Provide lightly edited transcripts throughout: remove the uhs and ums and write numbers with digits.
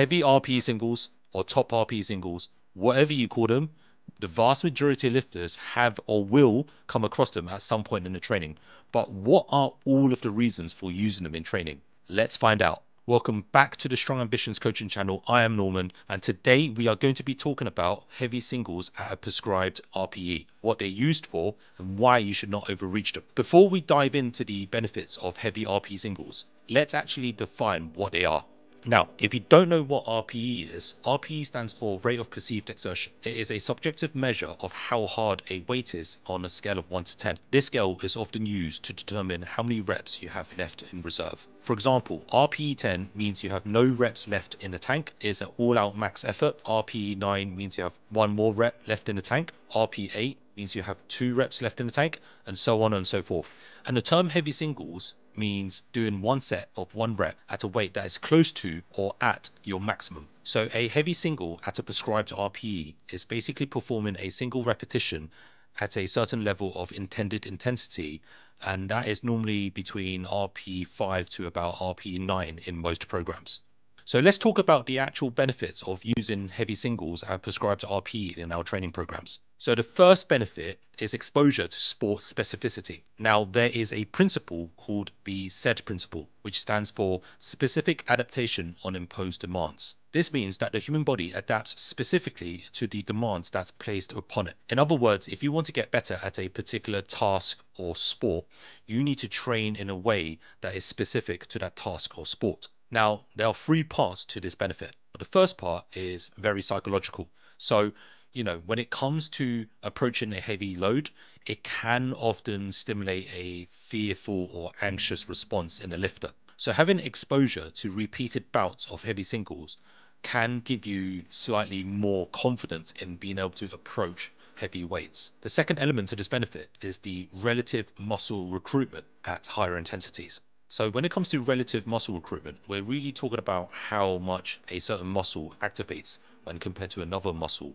heavy RPE singles or top RPE singles, whatever you call them, the vast majority of lifters have or will come across them at some point in the training. But what are all of the reasons for using them in training? Let's find out. Welcome back to the Strong Ambitions Coaching Channel. I am Norman, and today we are going to be talking about heavy singles at a prescribed RPE, what they're used for and why you should not overreach them. Before we dive into the benefits of heavy RPE singles, let's actually define what they are. Now, if you don't know what RPE is, RPE stands for Rate of Perceived Exertion. It is a subjective measure of how hard a weight is on a scale of 1 to 10. This scale is often used to determine how many reps you have left in reserve. For example, RPE 10 means you have no reps left in the tank. It's an all-out max effort. RPE 9 means you have one more rep left in the tank. RPE 8 means you have two reps left in the tank, and so on and so forth. And the term heavy singles means doing one set of one rep at a weight that is close to or at your maximum. So a heavy single at a prescribed RPE is basically performing a single repetition at a certain level of intended intensity, and that is normally between RPE 5 to about RPE 9 in most programs. So let's talk about the actual benefits of using heavy singles at prescribed RPE in our training programs. So the first benefit is exposure to sport specificity. Now, there is a principle called the SED principle, which stands for specific adaptation on imposed demands. This means that the human body adapts specifically to the demands that's placed upon it. In other words, if you want to get better at a particular task or sport, you need to train in a way that is specific to that task or sport. Now, there are three parts to this benefit. The first part is very psychological. So, when it comes to approaching a heavy load, it can often stimulate a fearful or anxious response in a lifter. So having exposure to repeated bouts of heavy singles can give you slightly more confidence in being able to approach heavy weights. The second element to this benefit is the relative muscle recruitment at higher intensities. So when it comes to relative muscle recruitment, we're really talking about how much a certain muscle activates when compared to another muscle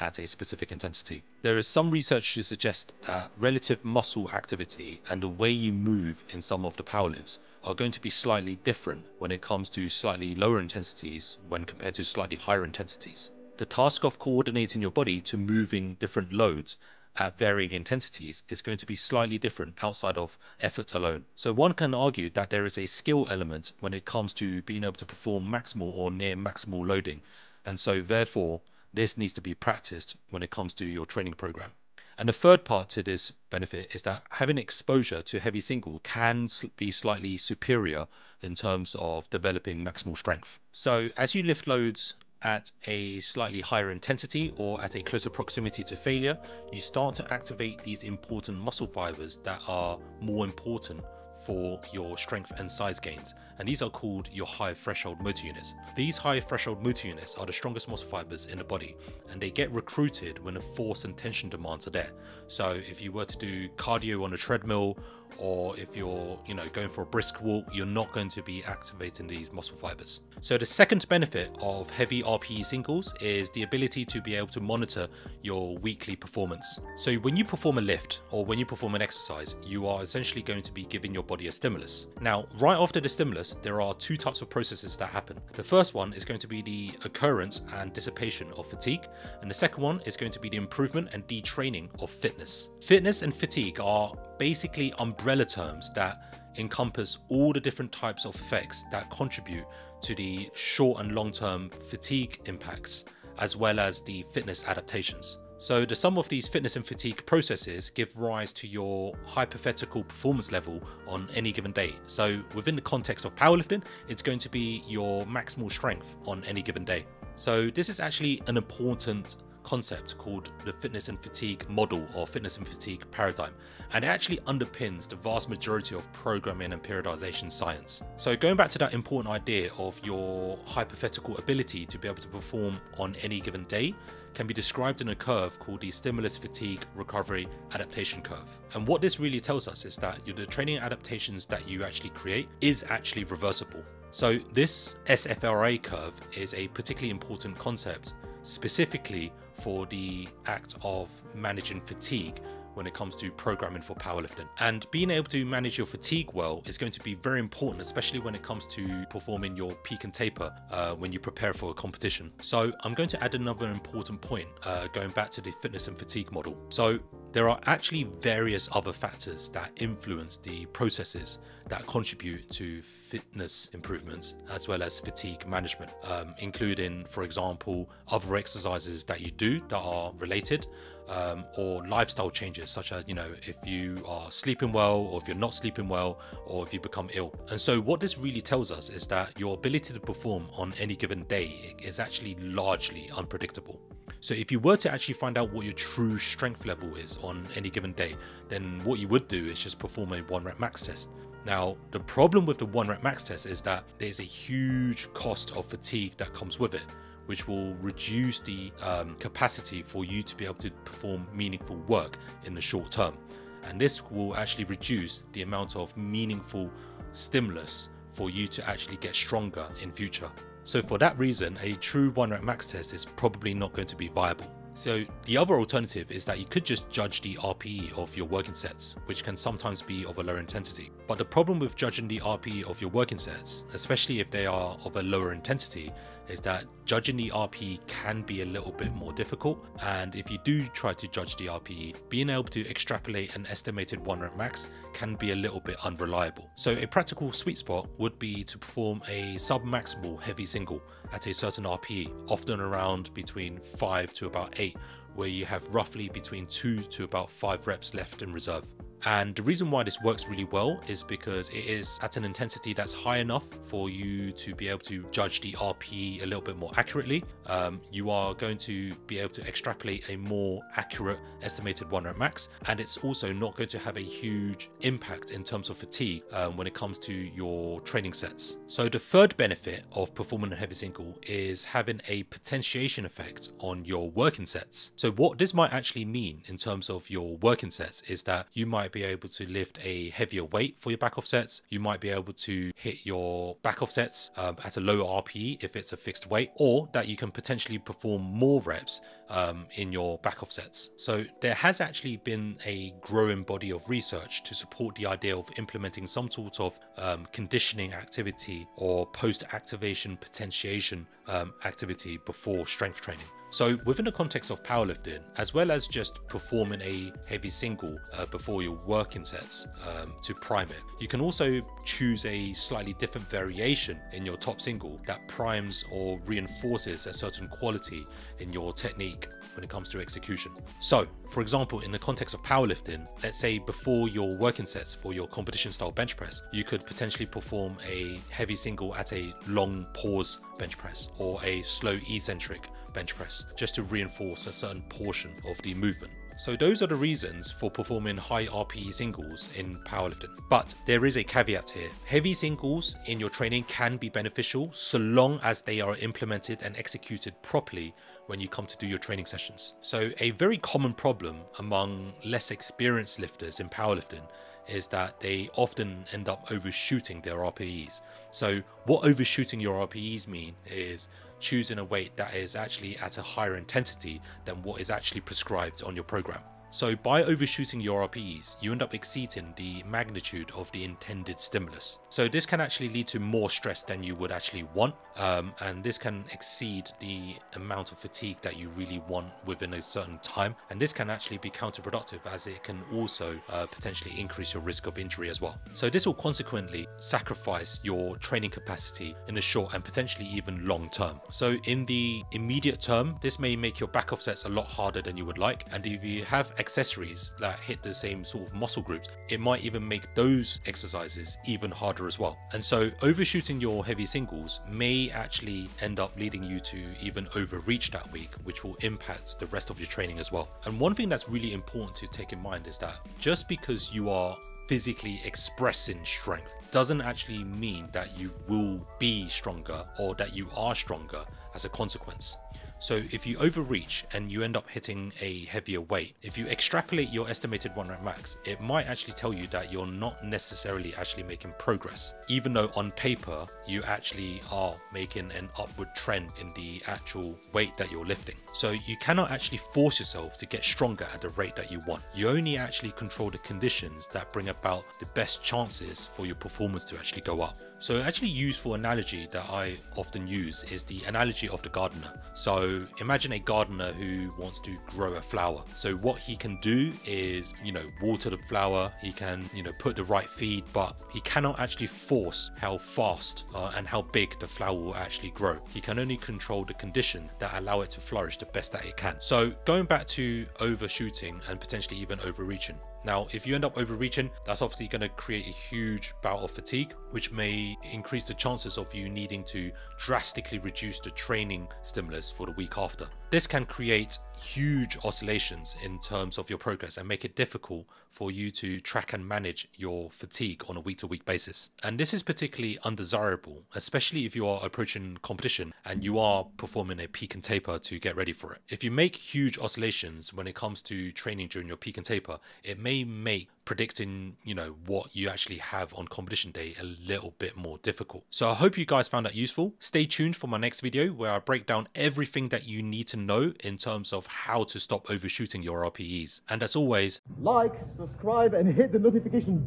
at a specific intensity. There is some research to suggest that relative muscle activity and the way you move in some of the power lifts are going to be slightly different when it comes to slightly lower intensities when compared to slightly higher intensities. The task of coordinating your body to moving different loads at varying intensities is going to be slightly different outside of effort alone. So one can argue that there is a skill element when it comes to being able to perform maximal or near maximal loading. And so therefore, this needs to be practiced when it comes to your training program. And the third part to this benefit is that having exposure to heavy single can be slightly superior in terms of developing maximal strength. So as you lift loads at a slightly higher intensity or at a closer proximity to failure, you start to activate these important muscle fibers that are more important for your strength and size gains, and these are called your high threshold motor units. These high threshold motor units are the strongest muscle fibers in the body, and they get recruited when the force and tension demands are there. So if you were to do cardio on a treadmill, or if you're going for a brisk walk, you're not going to be activating these muscle fibers. So the second benefit of heavy RPE singles is the ability to be able to monitor your weekly performance. So when you perform a lift or when you perform an exercise, you are essentially going to be giving your body a stimulus. Now, right after the stimulus, there are two types of processes that happen. The first one is going to be the occurrence and dissipation of fatigue, and the second one is going to be the improvement and detraining of fitness. Fitness and fatigue are basically umbrella terms that encompass all the different types of effects that contribute to the short and long-term fatigue impacts, as well as the fitness adaptations. So the sum of these fitness and fatigue processes give rise to your hypothetical performance level on any given day. So within the context of powerlifting, it's going to be your maximal strength on any given day. So this is actually an important concept called the fitness and fatigue model or fitness and fatigue paradigm, and it actually underpins the vast majority of programming and periodization science. So going back to that important idea of your hypothetical ability to be able to perform on any given day, can be described in a curve called the stimulus fatigue recovery adaptation curve. And what this really tells us is that the training adaptations that you actually create is actually reversible. So this SFRA curve is a particularly important concept specifically for the act of managing fatigue when it comes to programming for powerlifting. And being able to manage your fatigue well is going to be very important, especially when it comes to performing your peak and taper when you prepare for a competition. So I'm going to add another important point, going back to the fitness and fatigue model. So there are actually various other factors that influence the processes that contribute to fitness improvements as well as fatigue management, including, for example, other exercises that you do that are related, or lifestyle changes, such as, you know, if you are sleeping well or if you're not sleeping well or if you become ill. And so what this really tells us is that your ability to perform on any given day is actually largely unpredictable. So if you were to actually find out what your true strength level is on any given day, then what you would do is just perform a 1RM max test. Now, the problem with the 1RM max test is that there's a huge cost of fatigue that comes with it, which will reduce the capacity for you to be able to perform meaningful work in the short term. And this will actually reduce the amount of meaningful stimulus for you to actually get stronger in future. So for that reason, a true 1RM max test is probably not going to be viable. So the other alternative is that you could just judge the RPE of your working sets, which can sometimes be of a lower intensity. But the problem with judging the RPE of your working sets, especially if they are of a lower intensity, is that judging the RPE can be a little bit more difficult. And if you do try to judge the RPE, being able to extrapolate an estimated 1RM max can be a little bit unreliable. So a practical sweet spot would be to perform a sub-maximal heavy single at a certain RPE, often around between 5 to about 8, where you have roughly between 2 to about 5 reps left in reserve. And the reason why this works really well is because it is at an intensity that's high enough for you to be able to judge the RPE a little bit more accurately. You are going to be able to extrapolate a more accurate estimated 1RM max, and it's also not going to have a huge impact in terms of fatigue when it comes to your training sets. So the third benefit of performing a heavy single is having a potentiation effect on your working sets. So what this might actually mean in terms of your working sets is that you might be able to lift a heavier weight for your back offsets. You might be able to hit your back offsets at a lower RPE if it's a fixed weight, or that you can potentially perform more reps in your back offsets. So there has actually been a growing body of research to support the idea of implementing some sort of conditioning activity or post-activation potentiation activity before strength training. So within the context of powerlifting, as well as just performing a heavy single before your working sets to prime it, you can also choose a slightly different variation in your top single that primes or reinforces a certain quality in your technique when it comes to execution. So for example, in the context of powerlifting, let's say before your working sets for your competition style bench press, you could potentially perform a heavy single at a long pause bench press or a slow eccentric bench press, just to reinforce a certain portion of the movement. So those are the reasons for performing high RPE singles in powerlifting. But there is a caveat here. Heavy singles in your training can be beneficial so long as they are implemented and executed properly when you come to do your training sessions. So a very common problem among less experienced lifters in powerlifting is that they often end up overshooting their RPEs. So what overshooting your RPEs mean is choosing a weight that is actually at a higher intensity than what is actually prescribed on your program. So by overshooting your RPEs, you end up exceeding the magnitude of the intended stimulus. So this can actually lead to more stress than you would actually want, and this can exceed the amount of fatigue that you really want within a certain time. And this can actually be counterproductive, as it can also potentially increase your risk of injury as well. So this will consequently sacrifice your training capacity in the short and potentially even long term. So in the immediate term, this may make your back offsets a lot harder than you would like, and if you have accessories that hit the same sort of muscle groups, it might even make those exercises even harder as well. And so overshooting your heavy singles may actually end up leading you to even overreach that week, which will impact the rest of your training as well. And one thing that's really important to take in mind is that just because you are physically expressing strength doesn't actually mean that you will be stronger or that you are stronger as a consequence. So if you overreach and you end up hitting a heavier weight, if you extrapolate your estimated one rep max, it might actually tell you that you're not necessarily actually making progress, even though on paper you actually are making an upward trend in the actual weight that you're lifting. So you cannot actually force yourself to get stronger at the rate that you want. You only actually control the conditions that bring about the best chances for your performance to actually go up. So an actually useful analogy that I often use is the analogy of the gardener. So imagine a gardener who wants to grow a flower. So what he can do is, water the flower, he can, put the right feed, but he cannot actually force how fast and how big the flower will actually grow. He can only control the condition that allow it to flourish the best that it can. So going back to overshooting and potentially even overreaching. Now, if you end up overreaching, that's obviously going to create a huge bout of fatigue, which may increase the chances of you needing to drastically reduce the training stimulus for the week after. This can create huge oscillations in terms of your progress and make it difficult for you to track and manage your fatigue on a week-to-week basis. And this is particularly undesirable, especially if you are approaching competition and you are performing a peak and taper to get ready for it. If you make huge oscillations when it comes to training during your peak and taper, it may make predicting what you actually have on competition day a little bit more difficult. So I hope you guys found that useful. Stay tuned for my next video where I break down everything that you need to know in terms of how to stop overshooting your RPEs. And as always, like, subscribe and hit the notification bell.